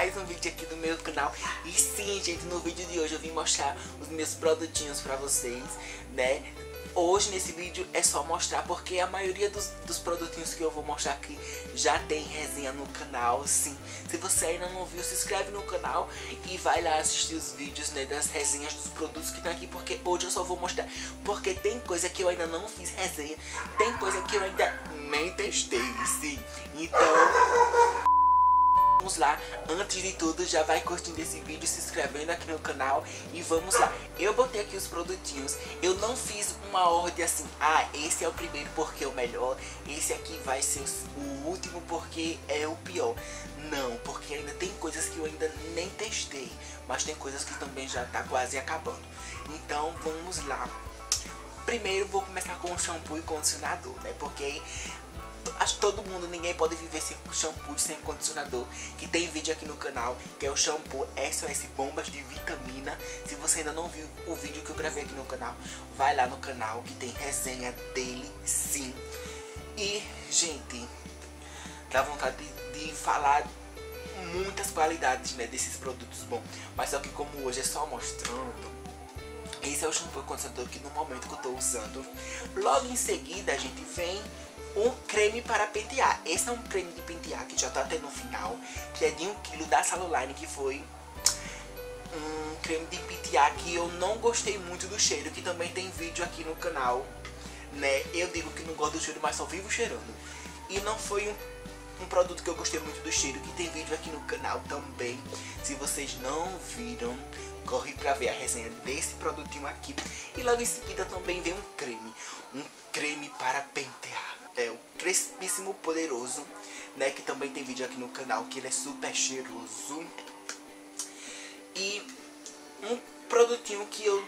mais um vídeo aqui do meu canal. E sim, gente, no vídeo de hoje eu vim mostrar os meus produtinhos pra vocês, né? Hoje nesse vídeo é só mostrar, porque a maioria dos produtinhos que eu vou mostrar aqui já tem resenha no canal, sim. Se você ainda não viu, se inscreve no canal e vai lá assistir os vídeos, né, das resenhas dos produtos que estão aqui, porque hoje eu só vou mostrar, porque tem coisa que eu ainda não fiz resenha, tem coisa que eu ainda nem testei, sim. Então... vamos lá, antes de tudo já vai curtindo esse vídeo, se inscrevendo aqui no canal e vamos lá. Eu botei aqui os produtinhos, eu não fiz uma ordem assim, ah, esse é o primeiro porque é o melhor, esse aqui vai ser o último porque é o pior. Não, porque ainda tem coisas que eu ainda nem testei, mas tem coisas que também já tá quase acabando. Então vamos lá. Primeiro vou começar com o shampoo e condicionador, né, porque... acho que todo mundo, ninguém pode viver sem shampoo, sem condicionador, que tem vídeo aqui no canal, que é o shampoo SOS Bombas de Vitamina. Se você ainda não viu o vídeo que eu gravei aqui no canal, vai lá no canal que tem resenha dele, sim. E, gente, dá vontade de falar muitas qualidades, né, desses produtos bons, mas só que como hoje é só mostrando... Esse é o shampoo e condicionador que no momento que eu tô usando. Logo em seguida, a gente vem um creme para pentear. Esse é um creme de pentear que já tá até no final, que é de 1 kg da Salon Line, que foi um creme de pentear que eu não gostei muito do cheiro, que também tem vídeo aqui no canal, né? Eu digo que não gosto do cheiro, mas só vivo cheirando. E não foi um produto que eu gostei muito do cheiro, que tem vídeo aqui no canal também. Se vocês não viram, corre pra ver a resenha desse produtinho aqui. E logo em seguida também vem um creme para pentear, é o Crespissimo Poderoso, né, que também tem vídeo aqui no canal, que ele é super cheiroso. E um produtinho que eu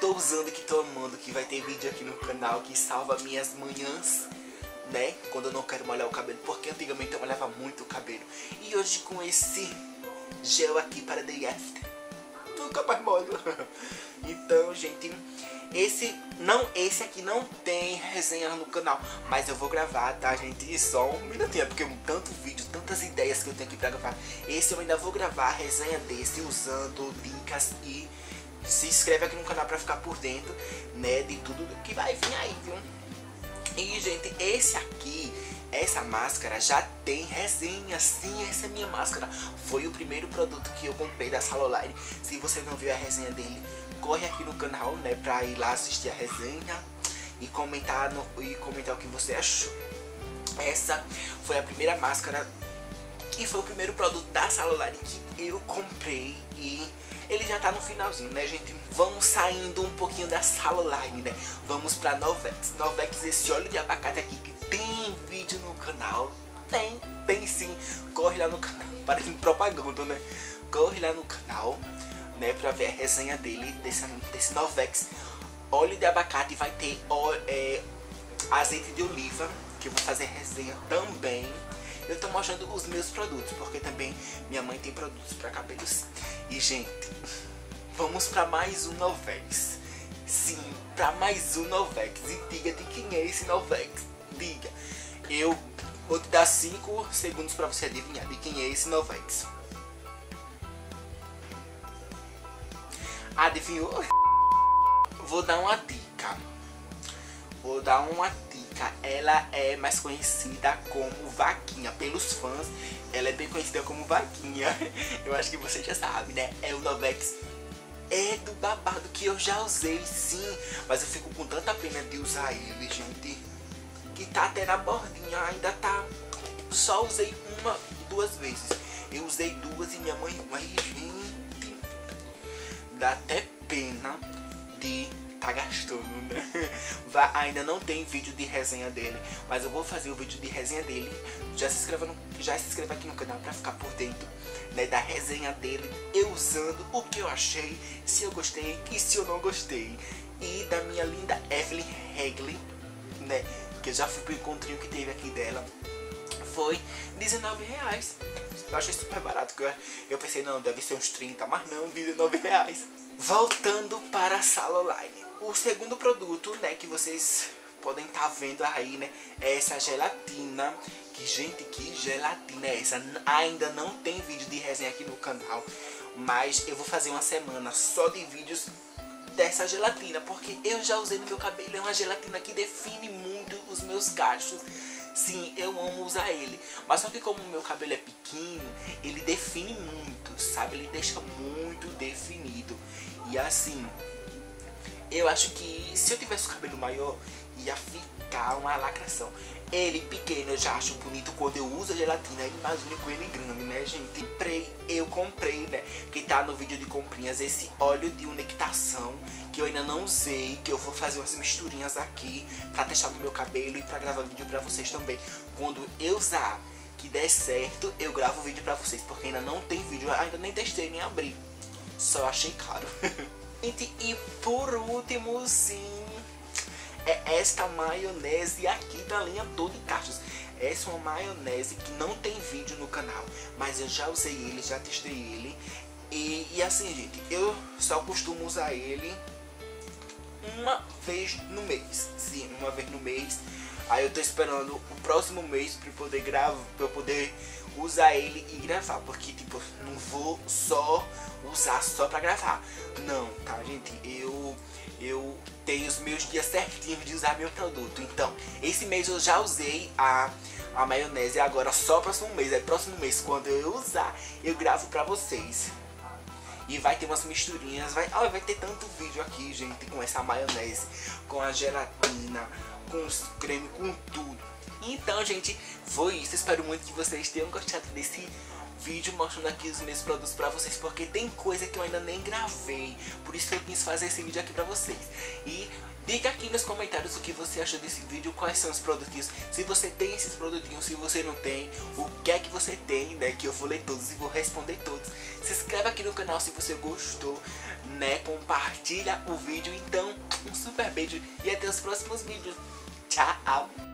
tô usando, que tô amando, que vai ter vídeo aqui no canal, que salva minhas manhãs, né, quando eu não quero molhar o cabelo, porque antigamente eu molhava muito o cabelo. E hoje com esse gel aqui para day after, nunca mais molho. Então, gente, esse aqui não tem resenha no canal, mas eu vou gravar, tá, gente? Só um minutinho, porque tanto vídeo, tantas ideias que eu tenho aqui pra gravar. Esse eu ainda vou gravar a resenha desse, usando dicas, e se inscreve aqui no canal pra ficar por dentro, né, de tudo que vai vir aí, viu? E, gente, esse aqui, essa máscara já tem resenha, sim. Essa é minha máscara, foi o primeiro produto que eu comprei da Salon Line. Se você não viu a resenha dele, corre aqui no canal, né, pra ir lá assistir a resenha e comentar, comentar o que você achou. Essa foi a primeira máscara e foi o primeiro produto da Salon Line que eu comprei, e ele já tá no finalzinho, né, gente? Vamos saindo um pouquinho da Salon Line, né? Vamos pra Novex. Novex, esse óleo de abacate aqui que tem vídeo no canal. Tem sim. Corre lá no canal, parece propaganda, né? Corre lá no canal, né, pra ver a resenha dele, desse Novex. Óleo de abacate, vai ter azeite de oliva, que eu vou fazer resenha também. Eu tô mostrando os meus produtos, porque também minha mãe tem produtos pra cabelos. E, gente, vamos pra mais um Novex. Sim, pra mais um Novex. E diga de quem é esse Novex. Diga. Eu vou te dar 5 segundos pra você adivinhar de quem é esse Novex. Adivinhou? Vou dar uma dica. Ela é mais conhecida como Vaquinha. Pelos fãs, ela é bem conhecida como Vaquinha. Eu acho que você já sabe, né? É o Novex. É do babado, que eu já usei, sim. Mas eu fico com tanta pena de usar ele, gente, que tá até na bordinha. Ainda tá... só usei duas vezes. Eu usei duas e minha mãe... Mas, gente, dá até pena de tá gastando, né? Ainda não tem vídeo de resenha dele, mas eu vou fazer o vídeo de resenha dele. Já se inscreva aqui no canal pra ficar por dentro, né, da resenha dele, eu usando, o que eu achei, se eu gostei e se eu não gostei. E da minha linda Evelyn Hagley, né, que eu já fui pro encontrinho que teve aqui dela. Foi R$19. Eu achei super barato, que eu pensei, não, deve ser uns 30, mas não, R$19. Voltando para a Salon Line, o segundo produto, né, que vocês podem estar vendo aí, né? Essa gelatina. Que, gente, que gelatina é essa? Ainda não tem vídeo de resenha aqui no canal, mas eu vou fazer uma semana só de vídeos dessa gelatina, porque eu já usei no meu cabelo. É uma gelatina que define muito os meus cachos. Sim, eu amo usar ele, mas só que como o meu cabelo é pequeno, ele define muito, sabe? Ele deixa muito definido. E assim, eu acho que se eu tivesse o cabelo maior, ia ficar uma lacração. Ele pequeno eu já acho bonito quando eu uso a gelatina, imagina com ele grande, né, gente? Eu comprei, né, que tá no vídeo de comprinhas, esse óleo de umectação, que eu ainda não usei, que eu vou fazer umas misturinhas aqui pra testar no meu cabelo e pra gravar vídeo pra vocês também. Quando eu usar, que der certo, eu gravo vídeo pra vocês, porque ainda não tem vídeo, eu ainda nem testei, nem abri, só achei caro. Gente, e por último, sim, é esta maionese aqui da linha Tony Caruso. Essa é uma maionese que não tem vídeo no canal, mas eu já usei ele, já testei ele. E assim, gente, eu só costumo usar ele uma vez no mês. Sim, uma vez no mês. Aí eu tô esperando o próximo mês pra eu poder gravar, pra eu poder usar ele e gravar. Porque, tipo, não vou só usar só pra gravar. Não, tá, gente? Eu tenho os meus dias certinhos de usar meu produto. Então, esse mês eu já usei a maionese. Agora só próximo mês. É próximo mês, quando eu usar, eu gravo pra vocês. E vai ter umas misturinhas. Vai ter tanto vídeo aqui, gente, com essa maionese, com a gelatina, com os creme, com tudo. Então, gente, foi isso. Espero muito que vocês tenham gostado desse vídeo mostrando aqui os meus produtos pra vocês, porque tem coisa que eu ainda nem gravei, por isso que eu quis fazer esse vídeo aqui pra vocês. E diga aqui nos comentários o que você achou desse vídeo, quais são os produtinhos, se você tem esses produtinhos, se você não tem, o que é que você tem, né, que eu vou ler todos e vou responder todos. Se inscreve aqui no canal se você gostou, né, compartilha o vídeo. Então, um super beijo e até os próximos vídeos. Tchau!